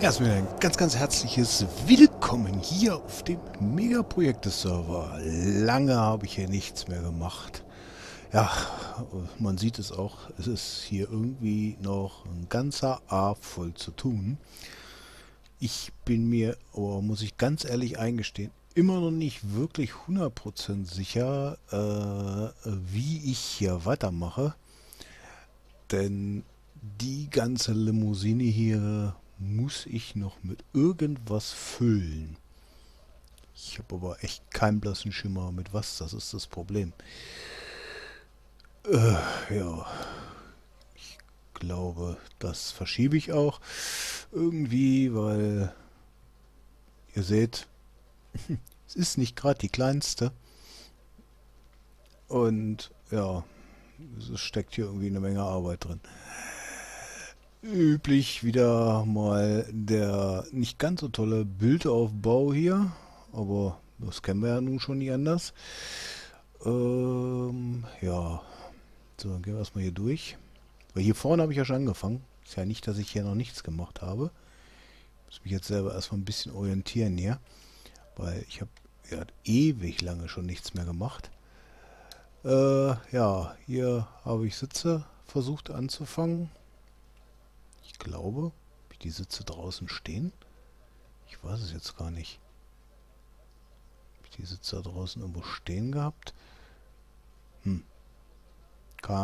Erstmal ein ganz herzliches Willkommen hier auf dem Megaprojekte-Server. Lange habe ich hier nichts mehr gemacht. Ja, man sieht es auch, es ist hier irgendwie noch ein ganzer Arsch voll zu tun. Ich bin mir, aber muss ich ganz ehrlich eingestehen, immer noch nicht wirklich 100% sicher, wie ich hier weitermache. Denn die ganze Limousine hier muss ich noch mit irgendwas füllen. Ich habe aber echt keinen blassen Schimmer mit was, das ist das Problem. Ja, ich glaube, das verschiebe ich auch irgendwie, weil ihr seht, es ist nicht gerade die kleinste. Und ja, es steckt hier irgendwie eine Menge Arbeit drin. Üblich wieder mal der nicht ganz so tolle Bildaufbau hier, aber das kennen wir ja nun schon nicht anders. Ja, so, dann gehen wir erstmal hier durch. Weil hier vorne habe ich ja schon angefangen. Ist ja nicht, dass ich hier noch nichts gemacht habe. Muss mich jetzt selber erstmal ein bisschen orientieren hier, weil ich habe ja ewig lange schon nichts mehr gemacht. Ja, hier habe ich Sitze versucht anzufangen. Ich glaube, wie die Sitze draußen stehen. Ich weiß es jetzt gar nicht. Hab ich die Sitze da draußen irgendwo stehen gehabt? Keine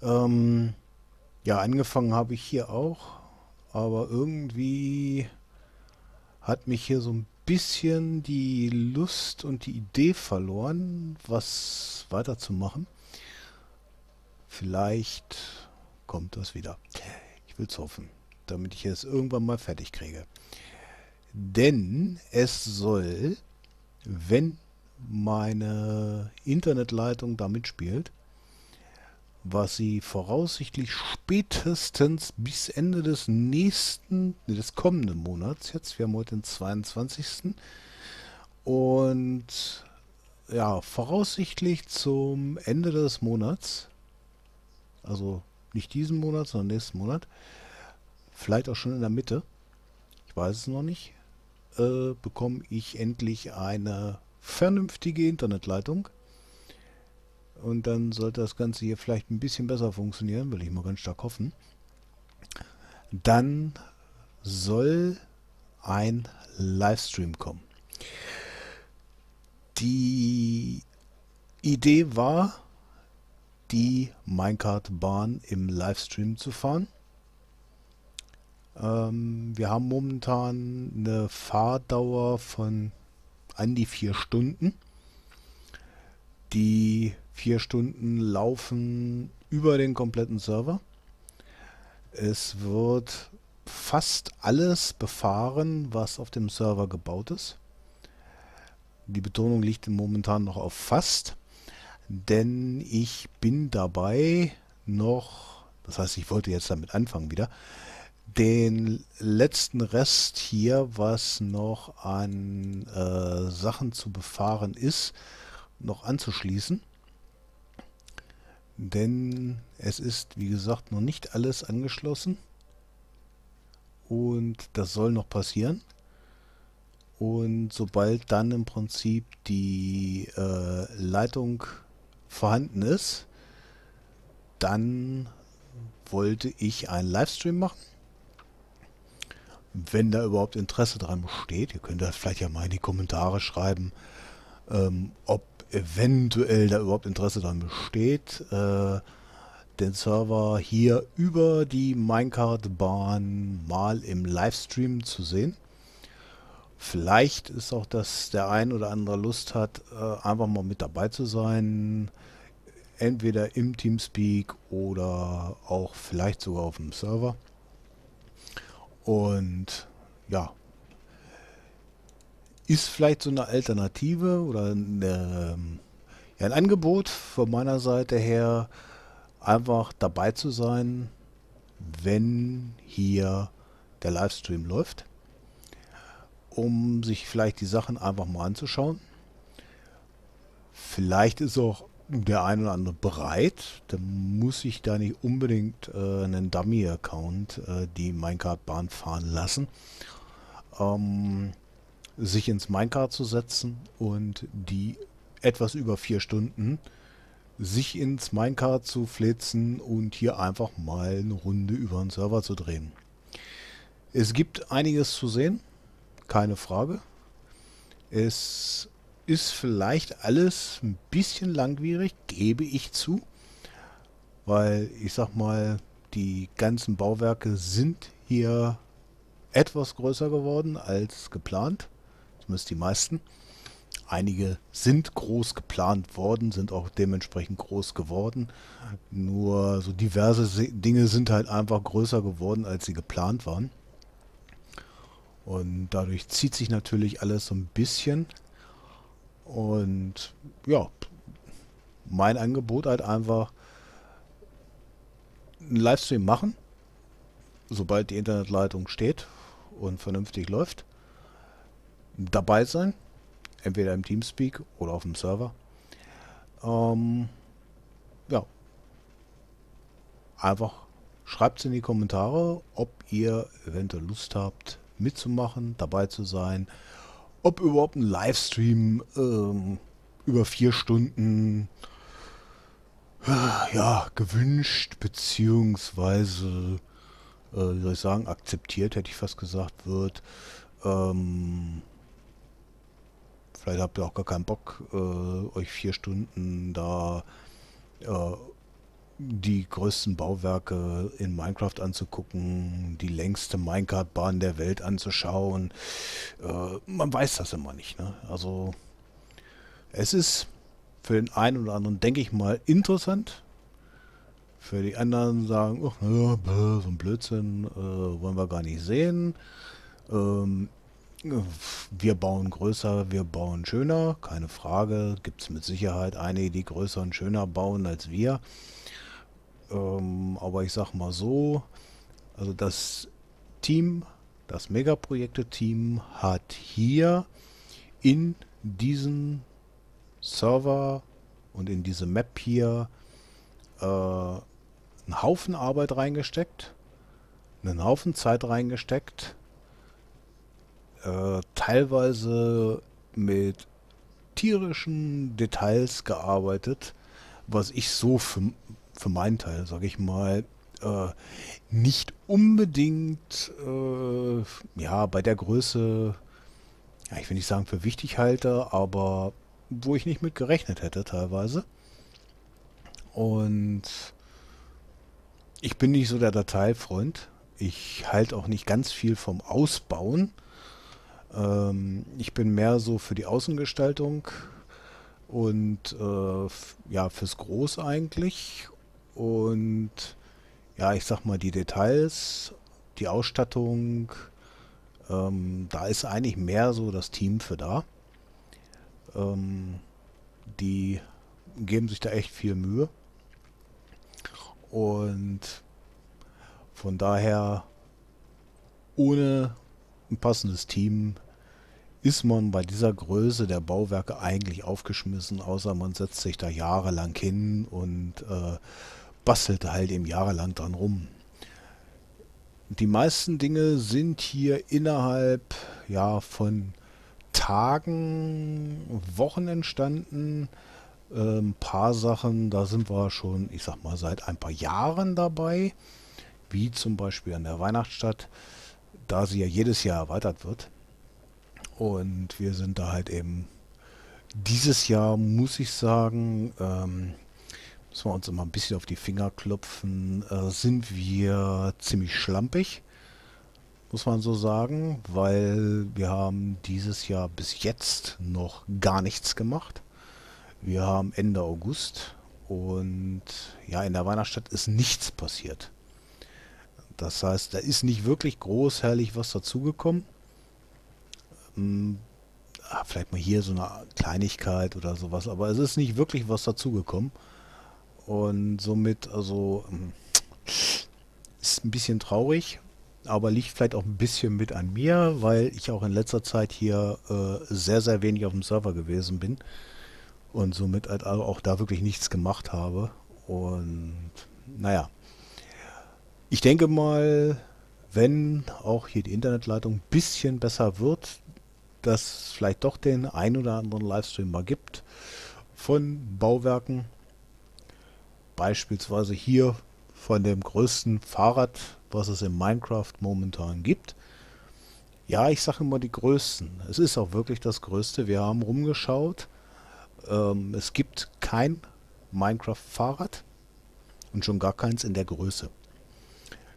Ahnung. Ja, angefangen habe ich hier auch. Aber irgendwie hat mich hier so ein bisschen die Lust und die Idee verloren, was weiterzumachen. Vielleicht kommt das wieder. Ich will es hoffen, damit ich es irgendwann mal fertig kriege. Denn es soll, wenn meine Internetleitung da mitspielt, was sie voraussichtlich spätestens bis Ende des kommenden Monats, jetzt, wir haben heute den 22. Und ja, voraussichtlich zum Ende des Monats, also nicht diesen Monat, sondern nächsten Monat, vielleicht auch schon in der Mitte, ich weiß es noch nicht, bekomme ich endlich eine vernünftige Internetleitung. Und dann sollte das Ganze hier vielleicht ein bisschen besser funktionieren, will ich mal ganz stark hoffen. Dann soll ein Livestream kommen. Die Idee war, die Minecartbahn im Livestream zu fahren. Wir haben momentan eine Fahrdauer von an die 4 Stunden. Die 4 Stunden laufen über den kompletten Server. Es wird fast alles befahren, was auf dem Server gebaut ist. Die Betonung liegt momentan noch auf fast. Denn ich bin dabei noch, das heißt, ich wollte jetzt damit anfangen wieder, den letzten Rest hier, was noch an Sachen zu befahren ist, noch anzuschließen. Denn es ist, wie gesagt, noch nicht alles angeschlossen. Und das soll noch passieren. Und sobald dann im Prinzip die Leitung vorhanden ist, dann wollte ich einen Livestream machen. Wenn da überhaupt Interesse dran besteht, ihr könnt das vielleicht ja mal in die Kommentare schreiben, ob eventuell da überhaupt Interesse dran besteht, den Server hier über die Minecartbahn mal im Livestream zu sehen. Vielleicht ist auch, dass der ein oder andere Lust hat, einfach mal mit dabei zu sein. Entweder im Teamspeak oder auch vielleicht sogar auf dem Server. Und ja, ist vielleicht so eine Alternative oder ein Angebot von meiner Seite her, einfach dabei zu sein, wenn hier der Livestream läuft. um sich vielleicht die Sachen einfach mal anzuschauen. Vielleicht ist auch der ein oder andere bereit. Dann muss ich da nicht unbedingt einen Dummy-Account, die Minecartbahn fahren lassen, sich ins Minecart zu setzen und die etwas über 4 Stunden sich ins Minecart zu flitzen und hier einfach mal eine Runde über den Server zu drehen. Es gibt einiges zu sehen, keine Frage. Es ist vielleicht alles ein bisschen langwierig, gebe ich zu, weil ich sag mal, die ganzen Bauwerke sind hier etwas größer geworden als geplant, zumindest die meisten. Einige sind groß geplant worden, sind auch dementsprechend groß geworden. Nur so diverse Dinge sind halt einfach größer geworden, als sie geplant waren. Und dadurch zieht sich natürlich alles so ein bisschen. Und ja, mein Angebot halt einfach einen Livestream machen, sobald die Internetleitung steht und vernünftig läuft. Dabei sein. Entweder im Teamspeak oder auf dem Server. Ja. Einfach schreibt es in die Kommentare, ob ihr eventuell Lust habt, mitzumachen, dabei zu sein. Ob überhaupt ein Livestream über 4 Stunden ja, gewünscht, beziehungsweise, wie soll ich sagen, akzeptiert, hätte ich fast gesagt, wird. Vielleicht habt ihr auch gar keinen Bock, euch 4 Stunden da die größten Bauwerke in Minecraft anzugucken, die längste Minecartbahn der Welt anzuschauen. Man weiß das immer nicht, ne? Also es ist für den einen oder anderen, denke ich mal, interessant. Für die anderen sagen, oh, so ein Blödsinn, wollen wir gar nicht sehen. Wir bauen größer, wir bauen schöner, keine Frage. Gibt es mit Sicherheit einige, die größer und schöner bauen als wir. Aber ich sag mal so, also das Team, das Megaprojekte-Team hat hier in diesen Server und in diese Map hier einen Haufen Arbeit reingesteckt, einen Haufen Zeit reingesteckt, teilweise mit tierischen Details gearbeitet, was ich so für meinen Teil, sage ich mal, nicht unbedingt ja, bei der Größe, ja, ich will nicht sagen für wichtig halte, aber wo ich nicht mit gerechnet hätte teilweise. Und ich bin nicht so der Dateifreund. Ich halte auch nicht ganz viel vom Ausbauen. Ich bin mehr so für die Außengestaltung und ja, fürs Groß eigentlich. Und ja, ich sag mal, die Details, die Ausstattung, da ist eigentlich mehr so das Team für da. Die geben sich da echt viel Mühe. Und von daher, ohne ein passendes Team ist man bei dieser Größe der Bauwerke eigentlich aufgeschmissen, außer man setzt sich da jahrelang hin und bastelt halt eben jahrelang dran rum. Die meisten Dinge sind hier innerhalb ja, von Tagen, Wochen entstanden. Ein paar Sachen, da sind wir schon, ich sag mal, seit ein paar Jahren dabei, wie zum Beispiel an der Weihnachtsstadt, da sie ja jedes Jahr erweitert wird. Und wir sind da halt eben dieses Jahr, muss ich sagen, müssen wir uns immer ein bisschen auf die Finger klopfen, sind wir ziemlich schlampig, muss man so sagen, weil wir haben dieses Jahr bis jetzt noch gar nichts gemacht. Wir haben Ende August und ja, in der Weihnachtsstadt ist nichts passiert. Das heißt, da ist nicht wirklich großherrlich was dazugekommen. Vielleicht mal hier so eine Kleinigkeit oder sowas, aber es ist nicht wirklich was dazugekommen. Und somit, also, ist ein bisschen traurig, aber liegt vielleicht auch ein bisschen mit an mir, weil ich auch in letzter Zeit hier sehr, sehr wenig auf dem Server gewesen bin und somit halt auch da wirklich nichts gemacht habe. Und naja, ich denke mal, wenn auch hier die Internetleitung ein bisschen besser wird, dass es vielleicht doch den ein oder anderen Livestream mal gibt von Bauwerken. Beispielsweise hier von dem größten Fahrrad, was es in Minecraft momentan gibt. Ja, ich sage immer die größten. Es ist auch wirklich das größte. Wir haben rumgeschaut. Es gibt kein Minecraft-Fahrrad und schon gar keins in der Größe.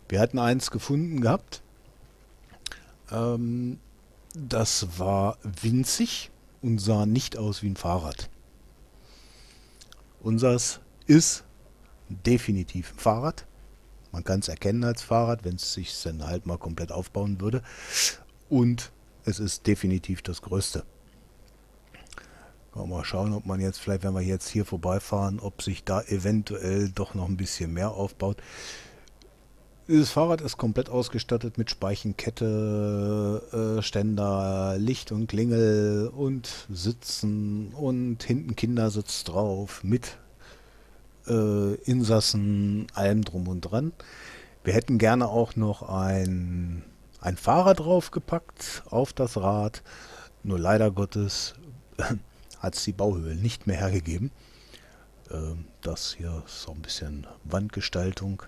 Wir hatten eins gefunden gehabt. Das war winzig und sah nicht aus wie ein Fahrrad. Unseres ist definitiv ein Fahrrad. Man kann es erkennen als Fahrrad, wenn es sich dann halt mal komplett aufbauen würde. Und es ist definitiv das Größte. Mal schauen, ob man jetzt vielleicht, wenn wir jetzt hier vorbeifahren, ob sich da eventuell doch noch ein bisschen mehr aufbaut. Dieses Fahrrad ist komplett ausgestattet mit Speillenkette, Ständer, Licht und Klingel und Sitzen und hinten Kindersitz drauf mit Insassen, allem drum und dran. Wir hätten gerne auch noch ein Fahrrad draufgepackt auf das Rad. Nur leider Gottes hat es die Bauhöhe nicht mehr hergegeben. Das hier ist so ein bisschen Wandgestaltung.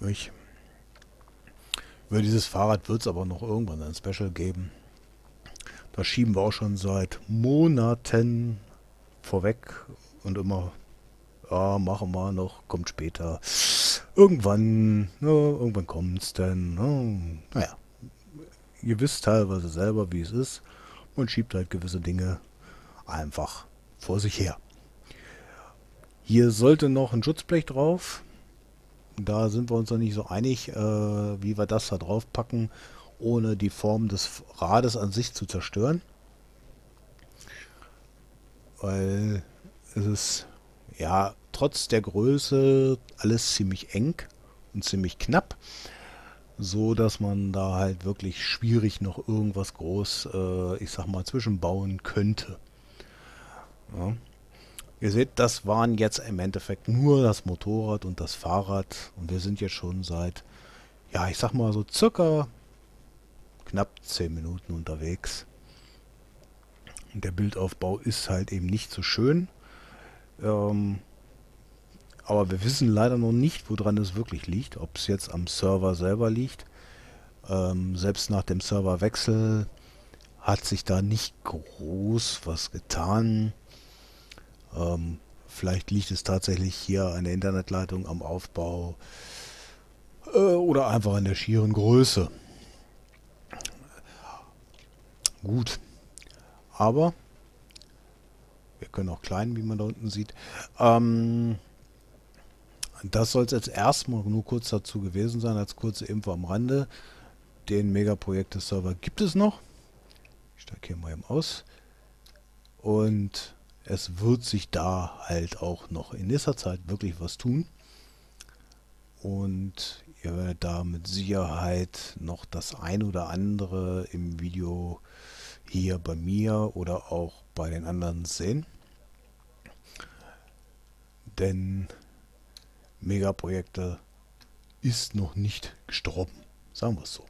Über dieses Fahrrad wird es aber noch irgendwann ein Special geben. Das schieben wir auch schon seit Monaten vorweg. Und immer, ja, machen wir noch, kommt später. Irgendwann, ja, irgendwann kommt es dann. Ja. Naja, ihr wisst teilweise selber, wie es ist. Man schiebt halt gewisse Dinge einfach vor sich her. Hier sollte noch ein Schutzblech drauf. Da sind wir uns noch nicht so einig, wie wir das da drauf packen, ohne die Form des Rades an sich zu zerstören. Weil es ist, ja, trotz der Größe alles ziemlich eng und ziemlich knapp, so dass man da halt wirklich schwierig noch irgendwas groß, ich sag mal, zwischenbauen könnte. Ja. Ihr seht, das waren jetzt im Endeffekt nur das Motorrad und das Fahrrad und wir sind jetzt schon seit, ja, ich sag mal so circa knapp 10 Minuten unterwegs. Und der Bildaufbau ist halt eben nicht so schön. Aber wir wissen leider noch nicht, woran es wirklich liegt, ob es jetzt am Server selber liegt. Selbst nach dem Serverwechsel hat sich da nicht groß was getan. Vielleicht liegt es tatsächlich hier an der Internetleitung, am Aufbau oder einfach an der schieren Größe. Gut, aber wir können auch klein, wie man da unten sieht. Das soll es jetzt erstmal nur kurz dazu gewesen sein, als kurze Info am Rande. Den Megaprojekte-Server gibt es noch. Ich steige hier mal eben aus. Und es wird sich da halt auch noch in nächster Zeit wirklich was tun. Und ihr werdet da mit Sicherheit noch das ein oder andere im Video hier bei mir oder auch bei den anderen sehen. Denn Megaprojekte ist noch nicht gestorben. Sagen wir es so.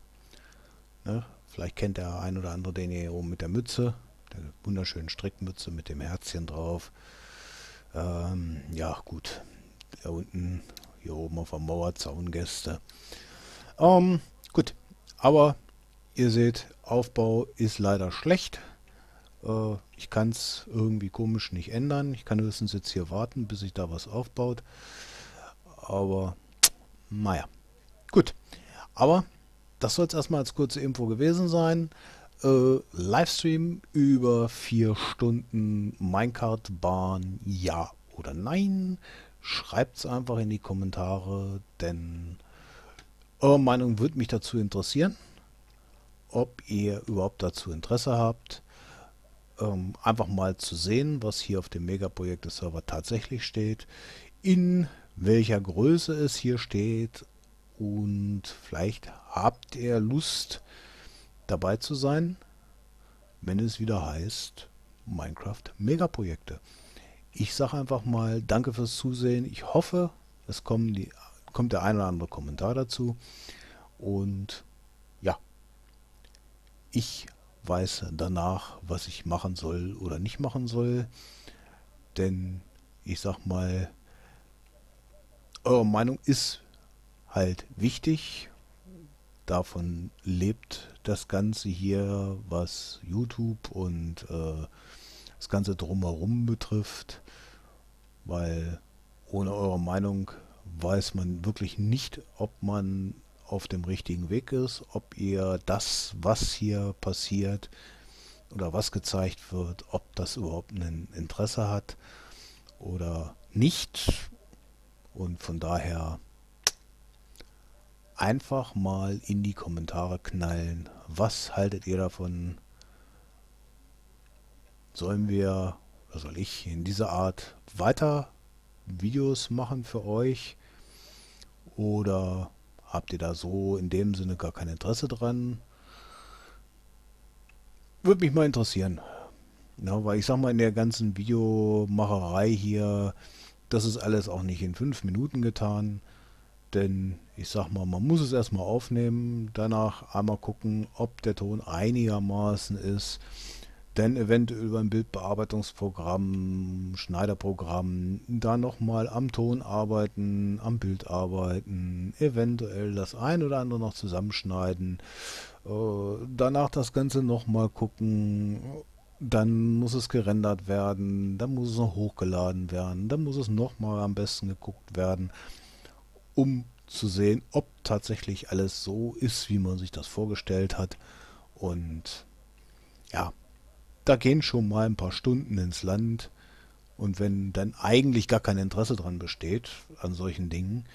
Ne? Vielleicht kennt der ein oder andere den hier oben mit der Mütze. Der wunderschönen Strickmütze mit dem Herzchen drauf. Ja, gut. Da unten, hier oben auf der Mauer, Zaungäste. Gut. Aber ihr seht, Aufbau ist leider schlecht. Ich kann es irgendwie komisch nicht ändern. Ich kann höchstens jetzt hier warten, bis sich da was aufbaut. Aber, naja. Gut. Aber das soll es erstmal als kurze Info gewesen sein. Livestream über 4 Stunden Minecartbahn, ja oder nein? Schreibt es einfach in die Kommentare, denn eure Meinung würde mich dazu interessieren, ob ihr überhaupt dazu Interesse habt, einfach mal zu sehen, was hier auf dem Megaprojekte-Server tatsächlich steht, in welcher Größe es hier steht Und vielleicht habt ihr Lust, dabei zu sein, wenn es wieder heißt Minecraft Megaprojekte. Ich sage einfach mal danke fürs Zusehen. Ich hoffe, es kommt der ein oder andere Kommentar dazu. Und ja, ich weiß danach, was ich machen soll oder nicht machen soll. Denn ich sag mal, eure Meinung ist halt wichtig. Davon lebt das Ganze hier, was YouTube und das Ganze drumherum betrifft. Weil ohne eure Meinung weiß man wirklich nicht, ob man auf dem richtigen Weg ist, ob ihr das, was hier passiert oder was gezeigt wird, ob das überhaupt ein Interesse hat oder nicht. Und von daher einfach mal in die Kommentare knallen. Was haltet ihr davon? Sollen wir, oder soll ich in dieser Art weiter Videos machen für euch? Oder habt ihr da so in dem Sinne gar kein Interesse dran? Würde mich mal interessieren. Ja, weil ich sag mal, in der ganzen Videomacherei hier, das ist alles auch nicht in 5 Minuten getan. Denn ich sag mal, man muss es erstmal aufnehmen, danach einmal gucken, ob der Ton einigermaßen ist. Dann eventuell über ein Bildbearbeitungsprogramm, Schneiderprogramm, da nochmal am Ton arbeiten, am Bild arbeiten, eventuell das ein oder andere noch zusammenschneiden, danach das Ganze nochmal gucken, dann muss es gerendert werden, dann muss es noch hochgeladen werden, dann muss es nochmal am besten geguckt werden, um zu sehen, ob tatsächlich alles so ist, wie man sich das vorgestellt hat. Und ja, da gehen schon mal ein paar Stunden ins Land, und wenn dann eigentlich gar kein Interesse dran besteht, an solchen Dingen,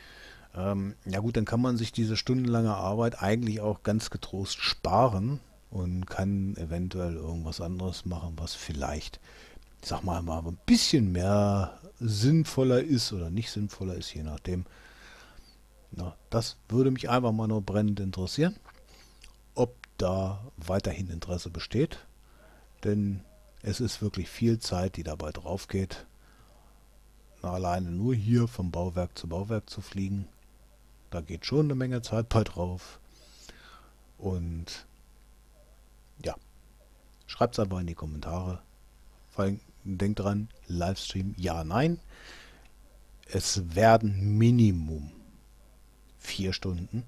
ja gut, dann kann man sich diese stundenlange Arbeit eigentlich auch ganz getrost sparen und kann eventuell irgendwas anderes machen, was vielleicht, ich sag mal, ein bisschen mehr sinnvoller ist oder nicht sinnvoller ist, je nachdem. Na, das würde mich einfach mal nur brennend interessieren, ob da weiterhin Interesse besteht. Denn es ist wirklich viel Zeit, die dabei drauf geht. Alleine nur hier vom Bauwerk zu fliegen, da geht schon eine Menge Zeit bei drauf. Und ja, schreibt es einfach in die Kommentare. Vor allem denkt dran, Livestream ja, nein. Es werden Minimum 4 Stunden,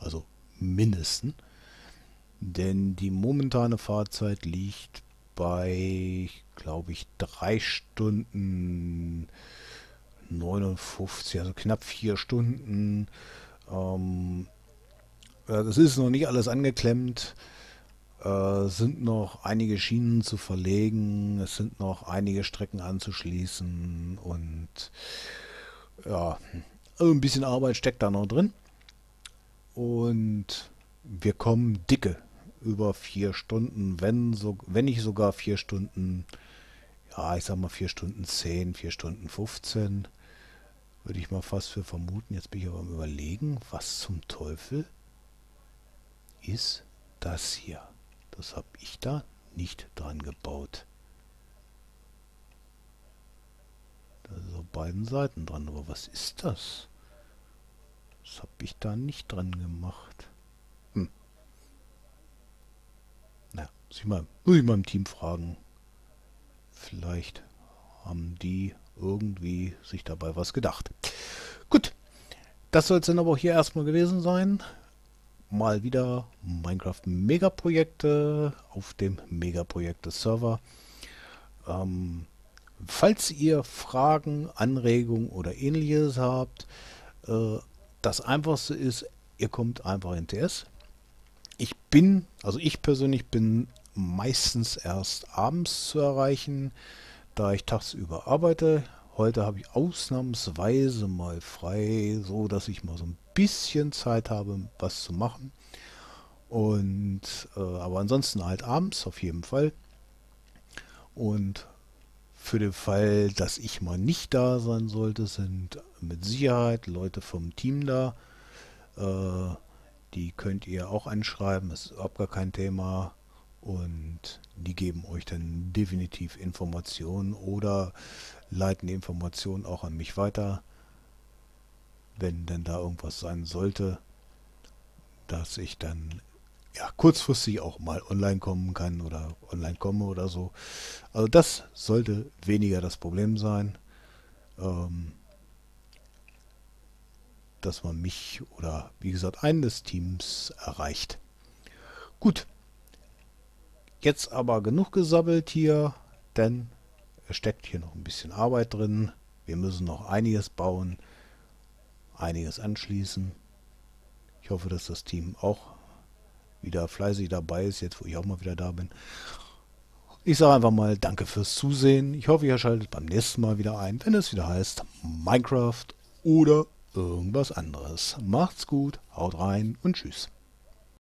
also mindestens. Denn die momentane Fahrzeit liegt bei, glaube ich, 3 Stunden 59, also knapp 4 Stunden. Das ist noch nicht alles angeklemmt. Es sind noch einige Schienen zu verlegen, es sind noch einige Strecken anzuschließen und ja, also ein bisschen Arbeit steckt da noch drin. Und wir kommen dicke über 4 Stunden, wenn nicht sogar 4 Stunden, ja, ich sag mal 4 Stunden 10, 4 Stunden 15, würde ich mal fast für vermuten. Jetzt bin ich aber am Überlegen, was zum Teufel ist das hier? Das habe ich da nicht dran gebaut. Da ist auf beiden Seiten dran, aber was ist das? Das habe ich da nicht dran gemacht. Na, muss ich mal im Team fragen. Vielleicht haben die irgendwie sich dabei was gedacht. Gut, das soll es dann aber auch hier erstmal gewesen sein. Mal wieder Minecraft Megaprojekte auf dem Megaprojekte-Server. Falls ihr Fragen, Anregungen oder Ähnliches habt, das Einfachste ist, ihr kommt einfach in TS. Ich persönlich bin meistens erst abends zu erreichen, da ich tagsüber arbeite. Heute habe ich ausnahmsweise mal frei, so dass ich mal so ein bisschen Zeit habe, was zu machen. Und aber ansonsten halt abends auf jeden Fall. Und für den Fall, dass ich mal nicht da sein sollte, sind mit Sicherheit Leute vom Team da. Die könnt ihr auch anschreiben, ist überhaupt gar kein Thema. Und die geben euch dann definitiv Informationen oder leiten die Informationen auch an mich weiter, wenn denn da irgendwas sein sollte, dass ich dann ja kurzfristig auch mal online kommen kann oder online komme oder so. Also das sollte weniger das Problem sein, dass man mich oder wie gesagt einen des Teams erreicht. Gut. Jetzt aber genug gesabbelt hier, denn es steckt hier noch ein bisschen Arbeit drin. Wir müssen noch einiges bauen, einiges anschließen. Ich hoffe, dass das Team auch wieder fleißig dabei ist, jetzt wo ich auch mal wieder da bin. Ich sage einfach mal danke fürs Zusehen. Ich hoffe, ihr schaltet beim nächsten Mal wieder ein, wenn es wieder heißt Minecraft oder irgendwas anderes. Macht's gut, haut rein und tschüss.